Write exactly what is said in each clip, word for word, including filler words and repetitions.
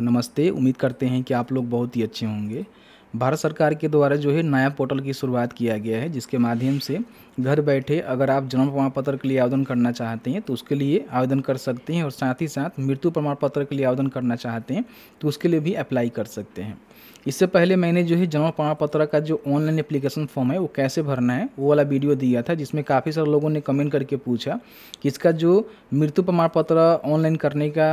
नमस्ते। उम्मीद करते हैं कि आप लोग बहुत ही अच्छे होंगे। भारत सरकार के द्वारा जो है नया पोर्टल की शुरुआत किया गया है, जिसके माध्यम से घर बैठे अगर आप जन्म प्रमाण पत्र के लिए आवेदन करना चाहते हैं तो उसके लिए आवेदन कर सकते हैं, और साथ ही साथ मृत्यु प्रमाण पत्र के लिए आवेदन करना चाहते हैं तो उसके लिए भी अप्लाई कर सकते हैं। इससे पहले मैंने जो है जन्म प्रमाण पत्र का जो ऑनलाइन एप्लीकेशन फॉर्म है वो कैसे भरना है वो वाला वीडियो दिया था, जिसमें काफ़ी सारे लोगों ने कमेंट करके पूछा कि इसका जो मृत्यु प्रमाण पत्र ऑनलाइन करने का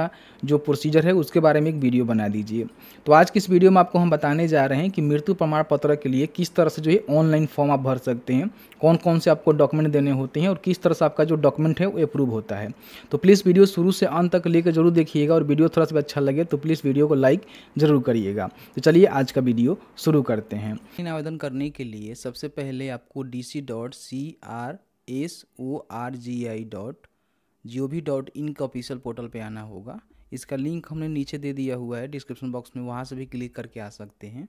जो प्रोसीजर है उसके बारे में एक वीडियो बना दीजिए। तो आज की इस वीडियो में आपको हम बताने जा रहे हैं कि मृत्यु प्रमाण पत्र के लिए किस तरह से जो है ऑनलाइन फॉर्म आप भर सकते हैं, कौन कौन से आपको डॉक्यूमेंट देने होते हैं और किस तरह से आपका जो डॉक्यूमेंट है वो अप्रूव होता है। तो प्लीज़ वीडियो शुरू से अंत तक लेकर जरूर देखिएगा, और वीडियो थोड़ा सा अच्छा लगे तो प्लीज़ वीडियो को लाइक ज़रूर करिएगा। तो चलिए आज का वीडियो शुरू करते हैं। ऑनलाइन आवेदन करने के लिए सबसे पहले आपको D C dot C R S O R G I dot G O V dot in का ऑफिशियल पोर्टल पर आना होगा। इसका लिंक हमने नीचे दे दिया हुआ है डिस्क्रिप्शन बॉक्स में, वहाँ से भी क्लिक करके आ सकते हैं।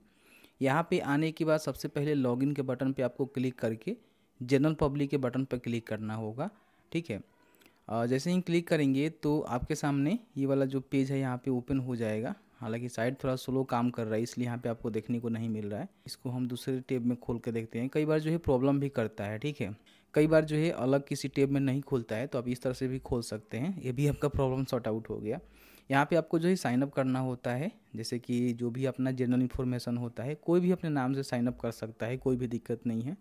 यहाँ पे आने के बाद सबसे पहले लॉगिन के बटन पे आपको क्लिक करके जनरल पब्लिक के बटन पर क्लिक करना होगा, ठीक है। जैसे ही क्लिक करेंगे तो आपके सामने ये वाला जो पेज है यहाँ पे ओपन हो जाएगा। हालांकि साइट थोड़ा स्लो काम कर रहा है इसलिए यहाँ पे आपको देखने को नहीं मिल रहा है। इसको हम दूसरे टैब में खोल के देखते हैं। कई बार जो है प्रॉब्लम भी करता है, ठीक है। कई बार जो है अलग किसी टैब में नहीं खुलता है तो आप इस तरह से भी खोल सकते हैं। ये भी आपका प्रॉब्लम सॉर्ट आउट हो गया। यहाँ पे आपको जो है साइनअप करना होता है, जैसे कि जो भी अपना जनरल इन्फॉर्मेशन होता है कोई भी अपने नाम से साइनअप कर सकता है, कोई भी दिक्कत नहीं है।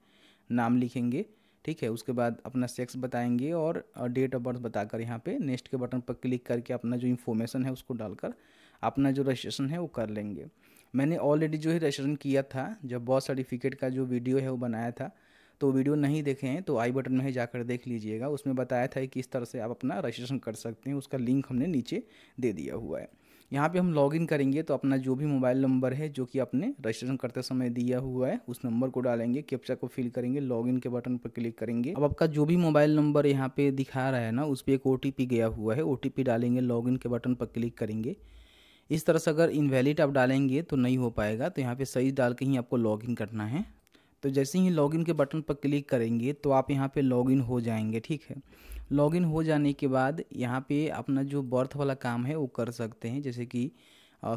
नाम लिखेंगे, ठीक है, उसके बाद अपना सेक्स बताएंगे और डेट ऑफ बर्थ बताकर यहाँ पे नेक्स्ट के बटन पर क्लिक करके अपना जो इन्फॉर्मेशन है उसको डालकर अपना जो रजिस्ट्रेशन है वो कर लेंगे। मैंने ऑलरेडी जो है रजिस्ट्रेशन किया था, जब बर्थ सर्टिफिकेट का जो वीडियो है वो बनाया था, तो वीडियो नहीं देखे हैं तो आई बटन में जाकर देख लीजिएगा। उसमें बताया था कि किस तरह से आप अपना रजिस्ट्रेशन कर सकते हैं, उसका लिंक हमने नीचे दे दिया हुआ है। यहाँ पे हम लॉगिन करेंगे तो अपना जो भी मोबाइल नंबर है जो कि आपने रजिस्ट्रेशन करते समय दिया हुआ है उस नंबर को डालेंगे, कैप्चा को फिल करेंगे, लॉगिन के बटन पर क्लिक करेंगे। अब आपका जो भी मोबाइल नंबर यहाँ पर दिखा रहा है ना, उस पर एक ओ टी पी गया हुआ है, ओ टी पी डालेंगे, लॉगिन के बटन पर क्लिक करेंगे। इस तरह से अगर इनवैलिड आप डालेंगे तो नहीं हो पाएगा, तो यहाँ पर सही डाल के ही आपको लॉगिन करना है। तो जैसे ही लॉगिन के बटन पर क्लिक करेंगे तो आप यहाँ पे लॉगिन हो जाएंगे, ठीक है। लॉगिन हो जाने के बाद यहाँ पे अपना जो बर्थ वाला काम है वो कर सकते हैं, जैसे कि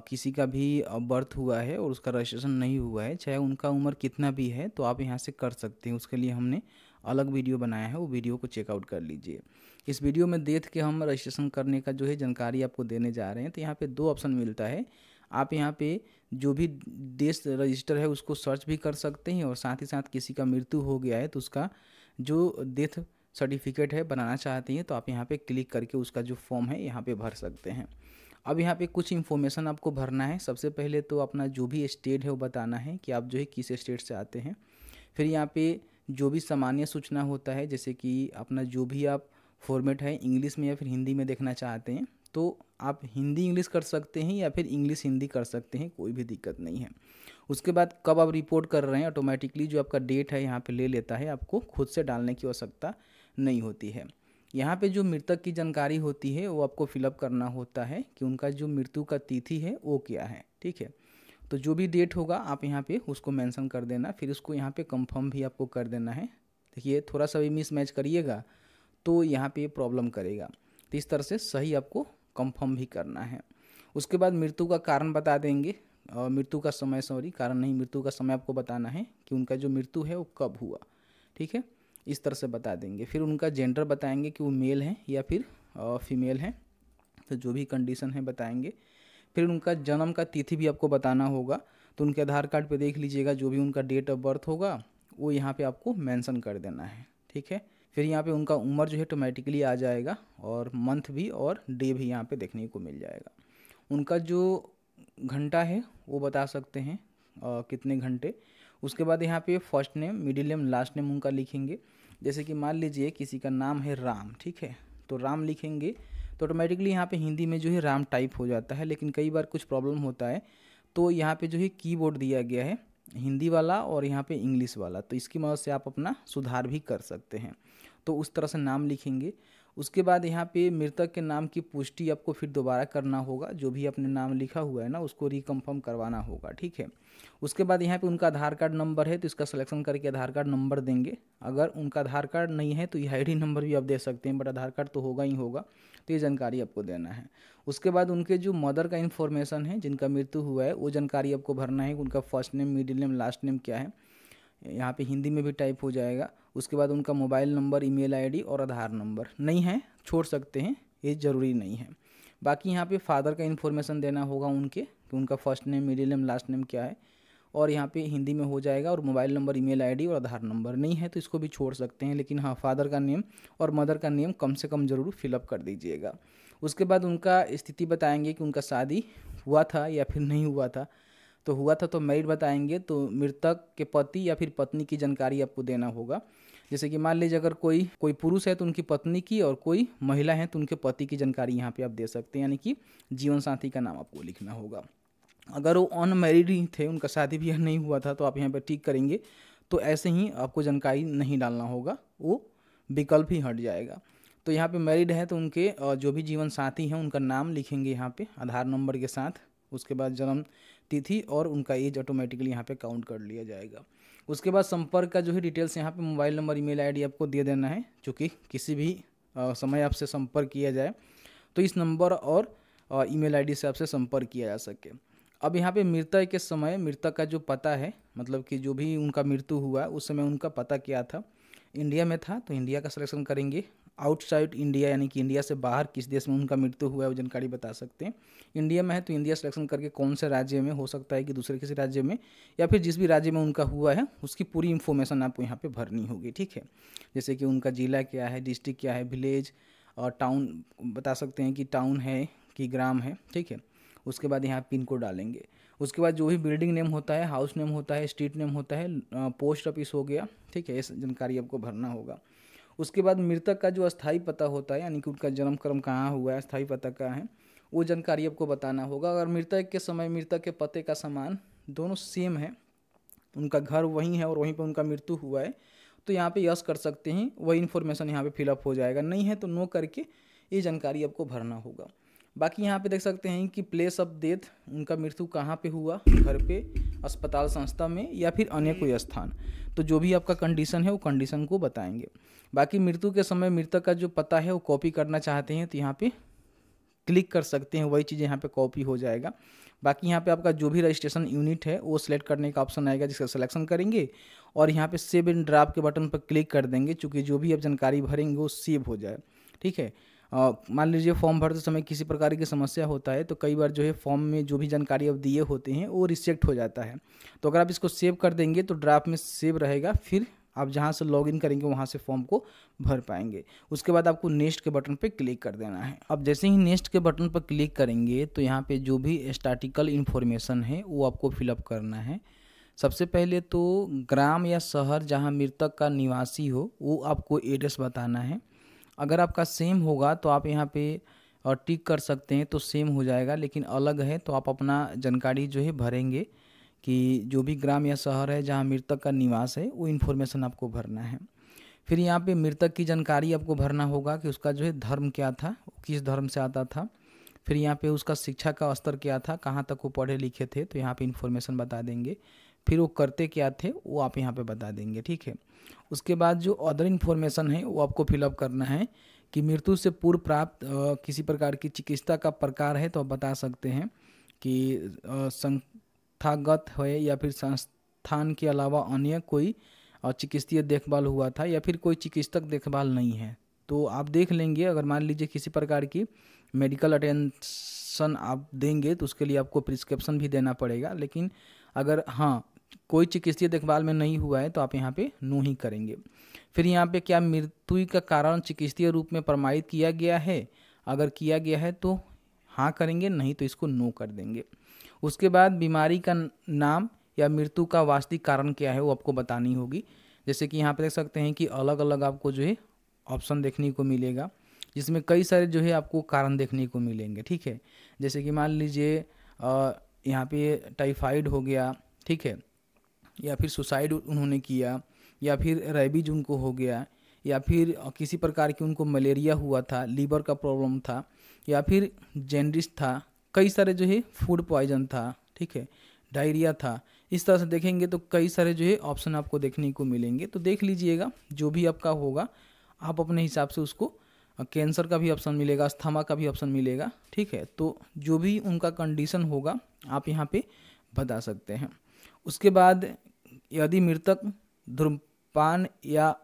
किसी का भी बर्थ हुआ है और उसका रजिस्ट्रेशन नहीं हुआ है, चाहे उनका उम्र कितना भी है, तो आप यहाँ से कर सकते हैं। उसके लिए हमने अलग वीडियो बनाया है, वो वीडियो को चेकआउट कर लीजिए। इस वीडियो में देख के हम रजिस्ट्रेशन करने का जो है जानकारी आपको देने जा रहे हैं। तो यहाँ पर दो ऑप्शन मिलता है, आप यहाँ पे जो भी डेथ रजिस्टर है उसको सर्च भी कर सकते हैं, और साथ ही साथ किसी का मृत्यु हो गया है तो उसका जो डेथ सर्टिफिकेट है बनाना चाहते हैं तो आप यहाँ पे क्लिक करके उसका जो फॉर्म है यहाँ पे भर सकते हैं। अब यहाँ पे कुछ इन्फॉर्मेशन आपको भरना है। सबसे पहले तो अपना जो भी स्टेट है वो बताना है कि आप जो है किस स्टेट से आते हैं। फिर यहाँ पे जो भी सामान्य सूचना होता है, जैसे कि अपना जो भी आप फॉर्मेट है इंग्लिश में या फिर हिंदी में देखना चाहते हैं तो आप हिंदी इंग्लिश कर सकते हैं या फिर इंग्लिश हिंदी कर सकते हैं, कोई भी दिक्कत नहीं है। उसके बाद कब आप रिपोर्ट कर रहे हैं, ऑटोमेटिकली जो आपका डेट है यहाँ पे ले लेता है, आपको खुद से डालने की आवश्यकता नहीं होती है। यहाँ पे जो मृतक की जानकारी होती है वो आपको फिलअप करना होता है कि उनका जो मृत्यु का तिथि है वो क्या है, ठीक है। तो जो भी डेट होगा आप यहाँ पर उसको मैंसन कर देना, फिर उसको यहाँ पर कन्फर्म भी आपको कर देना है। देखिए थोड़ा सा भी मिसमैच करिएगा तो यहाँ पर प्रॉब्लम करेगा, तो इस तरह से सही आपको कंफर्म भी करना है। उसके बाद मृत्यु का कारण बता देंगे, मृत्यु का समय सॉरी कारण नहीं मृत्यु का समय आपको बताना है कि उनका जो मृत्यु है वो कब हुआ, ठीक है, इस तरह से बता देंगे। फिर उनका जेंडर बताएंगे कि वो मेल हैं या फिर फीमेल हैं, तो जो भी कंडीशन है बताएंगे। फिर उनका जन्म का तिथि भी आपको बताना होगा, तो उनके आधार कार्ड पर देख लीजिएगा जो भी उनका डेट ऑफ बर्थ होगा वो यहाँ पर आपको मैंसन कर देना है, ठीक है। फिर यहाँ पे उनका उम्र जो है ऑटोमेटिकली आ जाएगा, और मंथ भी और डे भी यहाँ पे देखने को मिल जाएगा। उनका जो घंटा है वो बता सकते हैं आ, कितने घंटे। उसके बाद यहाँ पे first name, middle name, last name उनका लिखेंगे। जैसे कि मान लीजिए किसी का नाम है राम, ठीक है, तो राम लिखेंगे तो ऑटोमेटिकली यहाँ पे हिंदी में जो है राम टाइप हो जाता है। लेकिन कई बार कुछ प्रॉब्लम होता है, तो यहाँ पर जो है कीबोर्ड दिया गया है हिंदी वाला और यहाँ पे इंग्लिश वाला, तो इसकी मदद से आप अपना सुधार भी कर सकते हैं। तो उस तरह से नाम लिखेंगे। उसके बाद यहाँ पे मृतक के नाम की पुष्टि आपको फिर दोबारा करना होगा, जो भी अपने नाम लिखा हुआ है ना उसको रिकन्फर्म करवाना होगा, ठीक है। उसके बाद यहाँ पे उनका आधार कार्ड नंबर है तो इसका सिलेक्शन करके आधार कार्ड नंबर देंगे। अगर उनका आधार कार्ड नहीं है तो यह आई डी नंबर भी आप दे सकते हैं, बट आधार कार्ड तो होगा ही होगा, तो ये जानकारी आपको देना है। उसके बाद उनके जो मदर का इन्फॉर्मेशन है जिनका मृत्यु हुआ है वो जानकारी आपको भरना है, उनका first name, middle name, last name क्या है, यहाँ पे हिंदी में भी टाइप हो जाएगा। उसके बाद उनका मोबाइल नंबर, ईमेल आईडी और आधार नंबर। नहीं है छोड़ सकते हैं, ये ज़रूरी नहीं है। बाकी यहाँ पे फादर का इन्फॉर्मेशन देना होगा उनके, कि उनका first name, middle name, last name क्या है, और यहाँ पे हिंदी में हो जाएगा, और मोबाइल नंबर, ईमेल आईडी और आधार नंबर। नहीं है तो इसको भी छोड़ सकते हैं, लेकिन हाँ फादर का नेम और मदर का नेम कम से कम ज़रूर फिलअप कर दीजिएगा। उसके बाद उनका स्थिति बताएंगे कि उनका शादी हुआ था या फिर नहीं हुआ था, तो हुआ था तो मैरिड बताएंगे, तो मृतक के पति या फिर पत्नी की जानकारी आपको देना होगा। जैसे कि मान लीजिए अगर कोई कोई पुरुष है तो उनकी पत्नी की, और कोई महिला है तो उनके पति की जानकारी यहाँ पे आप दे सकते हैं, यानी कि जीवन साथी का नाम आपको लिखना होगा। अगर वो अनमैरिड ही थे, उनका शादी भी नहीं हुआ था, तो आप यहाँ पर ठीक करेंगे, तो ऐसे ही आपको जानकारी नहीं डालना होगा, वो विकल्प ही हट जाएगा। तो यहाँ पर मैरिड है तो उनके जो भी जीवन साथी हैं उनका नाम लिखेंगे यहाँ पर आधार नंबर के साथ, उसके बाद जन्म तिथि और उनका एज ऑटोमेटिकली यहाँ पे काउंट कर लिया जाएगा। उसके बाद संपर्क का जो है डिटेल्स यहाँ पे मोबाइल नंबर, ईमेल आईडी आपको दे देना है, चूँकि किसी भी आ, समय आपसे संपर्क किया जाए तो इस नंबर और ईमेल आईडी से आपसे संपर्क किया जा सके। अब यहाँ पे मृतक के समय मृतक का जो पता है, मतलब कि जो भी उनका मृत्यु हुआ उस समय उनका पता क्या था, इंडिया में था तो इंडिया का सिलेक्शन करेंगे। आउटसाइड इंडिया यानी कि इंडिया से बाहर किस देश में उनका मृत्यु हुआ है वो जानकारी बता सकते हैं। इंडिया में है तो इंडिया सिलेक्शन करके कौन से राज्य में, हो सकता है कि दूसरे किसी राज्य में, या फिर जिस भी राज्य में उनका हुआ है उसकी पूरी इन्फॉर्मेशन आपको यहाँ पे भरनी होगी, ठीक है। जैसे कि उनका ज़िला क्या है, डिस्ट्रिक्ट क्या है, विलेज और टाउन बता सकते हैं कि टाउन है कि ग्राम है, ठीक है। उसके बाद यहाँ पिन कोड डालेंगे। उसके बाद जो भी बिल्डिंग नेम होता है, हाउस नेम होता है, स्ट्रीट नेम होता है, पोस्ट ऑफिस हो गया, ठीक है, ये जानकारी आपको भरना होगा। उसके बाद मृतक का जो अस्थायी पता होता है, यानी कि उनका जन्म क्रम कहाँ हुआ है, अस्थायी पता कहाँ है, वो जानकारी आपको बताना होगा। अगर मृतक के समय मृतक के पते का सामान दोनों सेम है, उनका घर वहीं है और वहीं पर उनका मृत्यु हुआ है, तो यहाँ पे यस कर सकते हैं, वही इन्फॉर्मेशन यहाँ पे फिलअप हो जाएगा। नहीं है तो नो करके ये जानकारी आपको भरना होगा। बाकी यहाँ पे देख सकते हैं कि प्लेस ऑफ डेथ, उनका मृत्यु कहाँ पे हुआ, घर पे, अस्पताल, संस्था में या फिर अन्य कोई स्थान, तो जो भी आपका कंडीशन है वो कंडीशन को बताएंगे। बाकी मृत्यु के समय मृतक का जो पता है वो कॉपी करना चाहते हैं तो यहाँ पे क्लिक कर सकते हैं, वही चीज़ यहाँ पे कॉपी हो जाएगा। बाकी यहाँ पे आपका जो भी रजिस्ट्रेशन यूनिट है वो सिलेक्ट करने का ऑप्शन आएगा, जिसका सिलेक्शन करेंगे और यहाँ पे सेव एंड ड्राफ्ट के बटन पर क्लिक कर देंगे, चूँकि जो भी आप जानकारी भरेंगे वो सेव हो जाए, ठीक है। मान लीजिए फॉर्म भरते समय किसी प्रकार की समस्या होता है तो कई बार जो है फॉर्म में जो भी जानकारी आप दिए होते हैं वो रिजेक्ट हो जाता है, तो अगर आप इसको सेव कर देंगे तो ड्राफ्ट में सेव रहेगा, फिर आप जहां से लॉग इन करेंगे वहां से फॉर्म को भर पाएंगे। उसके बाद आपको नेक्स्ट के बटन पर क्लिक कर देना है। अब जैसे ही नेक्स्ट के बटन पर क्लिक करेंगे तो यहाँ पर जो भी स्टैटिकल इन्फॉर्मेशन है वो आपको फिलअप करना है। सबसे पहले तो ग्राम या शहर जहाँ मृतक का निवासी हो वो आपको एड्रेस बताना है। अगर आपका सेम होगा तो आप यहाँ पे टिक कर सकते हैं तो सेम हो जाएगा, लेकिन अलग है तो आप अपना जानकारी जो है भरेंगे कि जो भी ग्राम या शहर है जहाँ मृतक का निवास है वो इन्फॉर्मेशन आपको भरना है। फिर यहाँ पे मृतक की जानकारी आपको भरना होगा कि उसका जो है धर्म क्या था, किस धर्म से आता था, फिर यहाँ पे उसका शिक्षा का स्तर क्या था, कहाँ तक वो पढ़े लिखे थे, तो यहाँ पर इन्फॉर्मेशन बता देंगे। फिर वो करते क्या थे वो आप यहाँ पे बता देंगे, ठीक है। उसके बाद जो अदर इन्फॉर्मेशन है वो आपको फिलअप करना है कि मृत्यु से पूर्व प्राप्त किसी प्रकार की चिकित्सा का प्रकार है तो आप बता सकते हैं कि संस्थागत है या फिर संस्थान के अलावा अन्य कोई चिकित्सीय देखभाल हुआ था या फिर कोई चिकित्सक देखभाल नहीं है, तो आप देख लेंगे। अगर मान लीजिए किसी प्रकार की मेडिकल अटेंशन आप देंगे तो उसके लिए आपको प्रिस्क्रिप्शन भी देना पड़ेगा, लेकिन अगर हाँ कोई चिकित्सीय देखभाल में नहीं हुआ है तो आप यहाँ पे नो ही करेंगे। फिर यहाँ पे क्या मृत्यु का कारण चिकित्सीय रूप में प्रमाणित किया गया है, अगर किया गया है तो हाँ करेंगे, नहीं तो इसको नो कर देंगे। उसके बाद बीमारी का नाम या मृत्यु का वास्तविक कारण क्या है वो आपको बतानी होगी। जैसे कि यहाँ पे देख सकते हैं कि अलग अलग आपको जो है ऑप्शन देखने को मिलेगा, जिसमें कई सारे जो है आपको कारण देखने को मिलेंगे, ठीक है। जैसे कि मान लीजिए यहाँ पे टाइफाइड हो गया, ठीक है, या फिर सुसाइड उन्होंने किया, या फिर रेबीज उनको हो गया, या फिर किसी प्रकार की उनको मलेरिया हुआ था, लीवर का प्रॉब्लम था, या फिर जेंडिस था, कई सारे जो है फूड पॉइजन था, ठीक है, डायरिया था। इस तरह से देखेंगे तो कई सारे जो है ऑप्शन आपको देखने को मिलेंगे। तो देख लीजिएगा जो भी आपका होगा आप अपने हिसाब से उसको, कैंसर का भी ऑप्शन मिलेगा, अस्थमा का भी ऑप्शन मिलेगा, ठीक है। तो जो भी उनका कंडीशन होगा आप यहाँ पे बता सकते हैं। उसके बाद यदि मृतक धूम्रपान या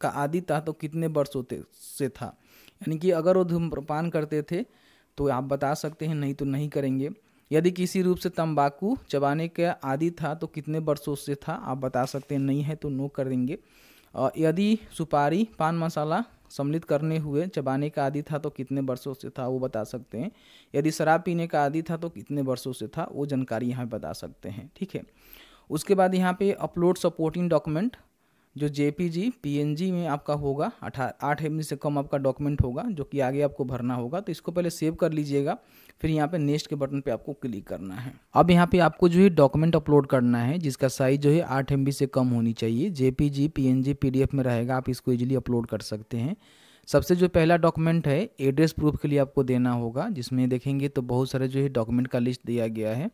का आदि था तो कितने वर्ष होते से था, यानी कि अगर वो धूम्रपान करते थे तो आप बता सकते हैं, नहीं तो नहीं करेंगे। यदि किसी रूप से तंबाकू चबाने के आदि था तो कितने वर्षों से था, आप बता सकते हैं, नहीं है तो नो कर देंगे। और यदि सुपारी पान मसाला सम्मिलित करने हुए चबाने का आदि था तो कितने वर्षों से था, वो बता सकते हैं। यदि शराब पीने का आदि था तो कितने वर्षों से था, वो जानकारी यहाँ पे बता सकते हैं, ठीक है। उसके बाद यहाँ पे अपलोड सपोर्टिंग डॉक्यूमेंट, जो जेपीजी पीएनजी में आपका होगा, अठारह आठ एम बी से कम आपका डॉक्यूमेंट होगा जो कि आगे आपको भरना होगा। तो इसको पहले सेव कर लीजिएगा, फिर यहाँ पे नेक्स्ट के बटन पे आपको क्लिक करना है। अब यहाँ पे आपको जो है डॉक्यूमेंट अपलोड करना है जिसका साइज जो है आठ एम बी से कम होनी चाहिए, जेपीजी पीएनजी पीडीएफ में रहेगा, आप इसको ईजिली अपलोड कर सकते हैं। सबसे जो पहला डॉक्यूमेंट है एड्रेस प्रूफ के लिए आपको देना होगा, जिसमें देखेंगे तो बहुत सारे जो है डॉक्यूमेंट का लिस्ट दिया गया है।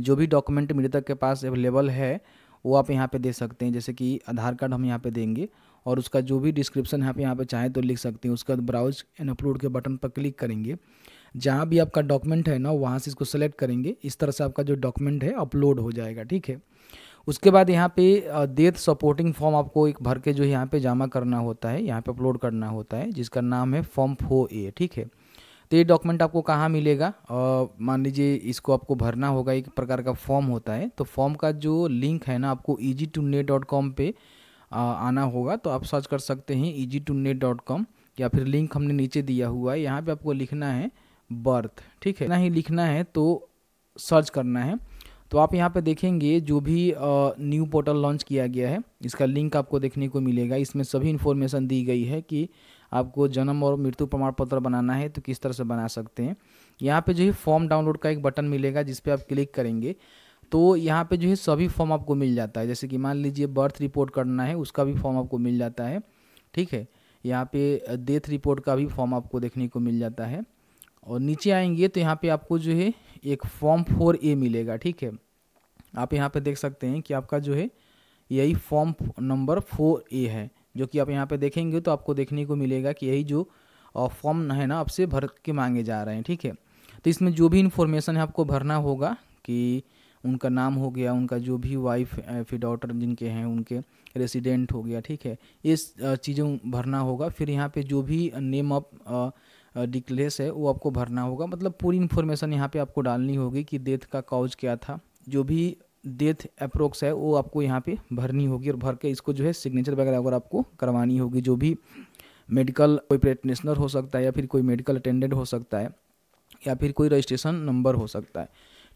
जो भी डॉक्यूमेंट मृतक के पास अवेलेबल है वो आप यहाँ पे दे सकते हैं, जैसे कि आधार कार्ड हम यहाँ पे देंगे, और उसका जो भी डिस्क्रिप्शन है आप यहाँ पे चाहें तो लिख सकते हैं। उसके बाद ब्राउज एंड अपलोड के बटन पर क्लिक करेंगे, जहाँ भी आपका डॉक्यूमेंट है ना वहाँ से इसको सेलेक्ट करेंगे। इस तरह से आपका जो डॉक्यूमेंट है अपलोड हो जाएगा, ठीक है। उसके बाद यहाँ पे डेथ सपोर्टिंग फॉर्म आपको एक भर के जो है यहाँ पर जमा करना होता है, यहाँ पर अपलोड करना होता है, जिसका नाम है फॉर्म फोर ए, ठीक है। तो ये डॉक्यूमेंट आपको कहाँ मिलेगा, मान लीजिए इसको आपको भरना होगा, एक प्रकार का फॉर्म होता है। तो फॉर्म का जो लिंक है ना आपको eazytonet डॉट com पे आ, आना होगा। तो आप सर्च कर सकते हैं eazytonet डॉट com, या फिर लिंक हमने नीचे दिया हुआ है, यहाँ पे आपको लिखना है बर्थ, ठीक है ना, ही लिखना है तो सर्च करना है। तो आप यहाँ पे देखेंगे जो भी न्यू पोर्टल लॉन्च किया गया है इसका लिंक आपको देखने को मिलेगा। इसमें सभी इन्फॉर्मेशन दी गई है कि आपको जन्म और मृत्यु प्रमाण पत्र बनाना है तो किस तरह से बना सकते हैं। यहाँ पे जो है फॉर्म डाउनलोड का एक बटन मिलेगा जिस पे आप क्लिक करेंगे तो यहाँ पे जो है सभी फॉर्म आपको मिल जाता है। जैसे कि मान लीजिए बर्थ रिपोर्ट करना है उसका भी फॉर्म आपको मिल जाता है, ठीक है। यहाँ पे डेथ रिपोर्ट का भी फॉर्म आपको देखने को मिल जाता है। और नीचे आएंगे तो यहाँ पर आपको जो है एक फॉर्म फोर ए मिलेगा, ठीक है। आप यहाँ पर देख सकते हैं कि आपका जो है यही फॉर्म नंबर फोर ए है, जो कि आप यहाँ पे देखेंगे तो आपको देखने को मिलेगा कि यही जो फॉर्म है ना आपसे भर के मांगे जा रहे हैं, ठीक है। तो इसमें जो भी इन्फॉर्मेशन है आपको भरना होगा कि उनका नाम हो गया, उनका जो भी वाइफ फिर डॉटर जिनके हैं उनके रेसिडेंट हो गया, ठीक है, इस चीज़ें भरना होगा। फिर यहाँ पे जो भी नेम ऑफ डिक्लेस है वो आपको भरना होगा, मतलब पूरी इन्फॉर्मेशन यहाँ पर आपको डालनी होगी कि डेथ का कॉज क्या था, जो भी डेथ अप्रोक्स है वो आपको यहाँ पे भरनी होगी। और भर के इसको जो है सिग्नेचर वगैरह अगर आपको करवानी होगी, जो भी मेडिकल कोई प्रैक्टिशनर हो सकता है, या फिर कोई मेडिकल अटेंडेंट हो सकता है, या फिर कोई रजिस्ट्रेशन नंबर हो सकता है,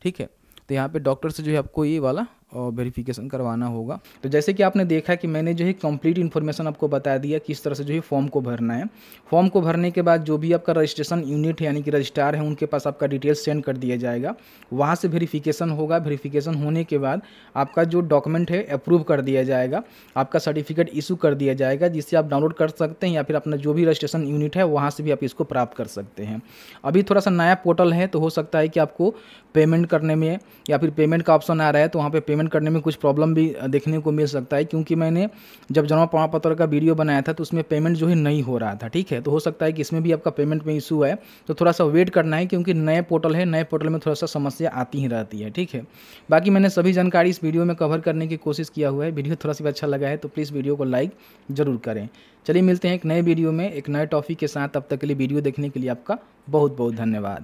ठीक है। तो यहाँ पे डॉक्टर से जो है आपको ये वाला वेरिफिकेशन करवाना होगा। तो जैसे कि आपने देखा कि मैंने जो है कंप्लीट इन्फॉर्मेशन आपको बता दिया किस तरह से जो है फॉर्म को भरना है। फॉर्म को भरने के बाद जो भी आपका रजिस्ट्रेशन यूनिट है यानी कि रजिस्ट्रार है उनके पास आपका डिटेल्स सेंड कर दिया जाएगा, वहाँ से वेरिफिकेशन होगा। वेरिफिकेशन होने के बाद आपका जो डॉक्यूमेंट है अप्रूव कर दिया जाएगा, आपका सर्टिफिकेट इशू कर दिया जाएगा, जिससे आप डाउनलोड कर सकते हैं या फिर अपना जो भी रजिस्ट्रेशन यूनिट है वहाँ से भी आप इसको प्राप्त कर सकते हैं। अभी थोड़ा सा नया पोर्टल है तो हो सकता है कि आपको पेमेंट करने में या फिर पेमेंट का ऑप्शन आ रहा है तो वहाँ पर पेमेंट करने में कुछ प्रॉब्लम भी देखने को मिल सकता है, क्योंकि मैंने जब जन्म प्रमाण पत्र का वीडियो बनाया था तो उसमें पेमेंट जो है नहीं हो रहा था, ठीक है। तो हो सकता है कि इसमें भी आपका पेमेंट में इशू है, तो थोड़ा सा वेट करना है क्योंकि नए पोर्टल है, नए पोर्टल में थोड़ा सा समस्या आती ही रहती है, ठीक है। बाकी मैंने सभी जानकारी इस वीडियो में कवर करने की कोशिश किया हुआ है। वीडियो थोड़ा सा अच्छा लगा है तो प्लीज़ वीडियो को लाइक जरूर करें। चलिए मिलते हैं एक नए वीडियो में एक नए टॉपिक के साथ, तब तक के लिए वीडियो देखने के लिए आपका बहुत बहुत धन्यवाद।